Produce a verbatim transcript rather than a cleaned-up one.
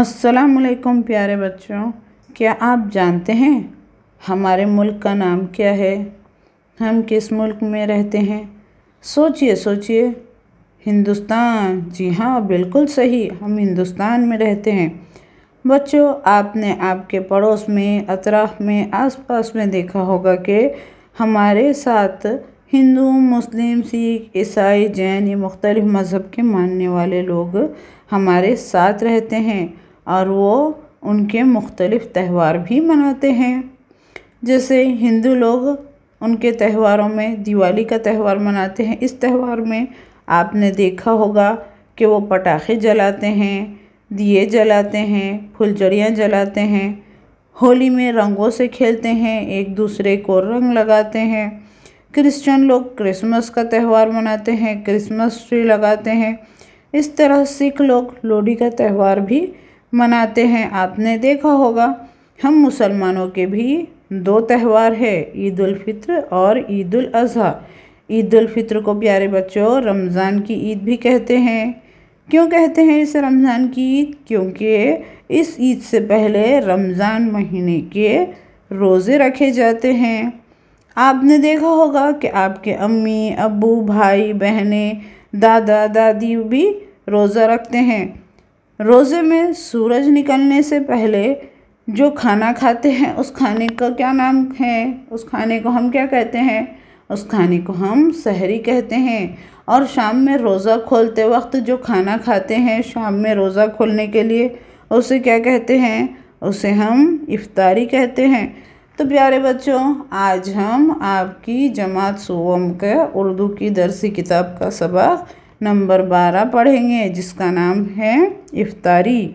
अस्सलामुअलैकुम प्यारे बच्चों, क्या आप जानते हैं हमारे मुल्क का नाम क्या है? हम किस मुल्क में रहते हैं? सोचिए सोचिए। हिंदुस्तान। जी हाँ, बिल्कुल सही, हम हिंदुस्तान में रहते हैं। बच्चों, आपने आपके पड़ोस में, अतराफ में, आसपास में देखा होगा कि हमारे साथ हिंदू, मुस्लिम, सिख, ईसाई, जैन, ये मुख्तलिफ़ मज़हब के मानने वाले लोग हमारे साथ रहते हैं और वो उनके मुख्तलिफ़ त्यौहार भी मनाते हैं। जैसे हिंदू लोग उनके त्यौहारों में दिवाली का त्यौहार मनाते हैं। इस त्यौहार में आपने देखा होगा कि वो पटाखे जलाते हैं, दिए जलाते हैं, फुलझड़ियाँ जलाते हैं। होली में रंगों से खेलते हैं, एक दूसरे को रंग लगाते हैं। क्रिश्चियन लोग क्रिसमस का त्यौहार मनाते हैं, क्रिसमस ट्री लगाते हैं। इस तरह सिख लोग लोहड़ी का त्यौहार भी मनाते हैं। आपने देखा होगा हम मुसलमानों के भी दो त्यौहार है, ईद उल फित्र और ईद उल अज़हा। ईद उल फित्र को प्यारे बच्चों रमज़ान की ईद भी कहते हैं। क्यों कहते हैं इसे रमज़ान की ईद? क्योंकि इस ईद से पहले रमज़ान महीने के रोज़े रखे जाते हैं। आपने देखा होगा कि आपके अम्मी, अब्बू, भाई, बहनें, दादा, दादी भी रोज़ा रखते हैं। रोज़े में सूरज निकलने से पहले जो खाना खाते हैं उस खाने का क्या नाम है? उस खाने को हम क्या कहते हैं? उस खाने को हम सहरी कहते हैं। और शाम में रोज़ा खोलते वक्त जो खाना खाते हैं शाम में रोज़ा खोलने के लिए, उसे क्या कहते हैं? उसे हम इफ्तारी कहते हैं। तो प्यारे बच्चों, आज हम आपकी जमात सोवम के उर्दू की दरसी किताब का सबक नंबर बारह पढ़ेंगे, जिसका नाम है इफ्तारी।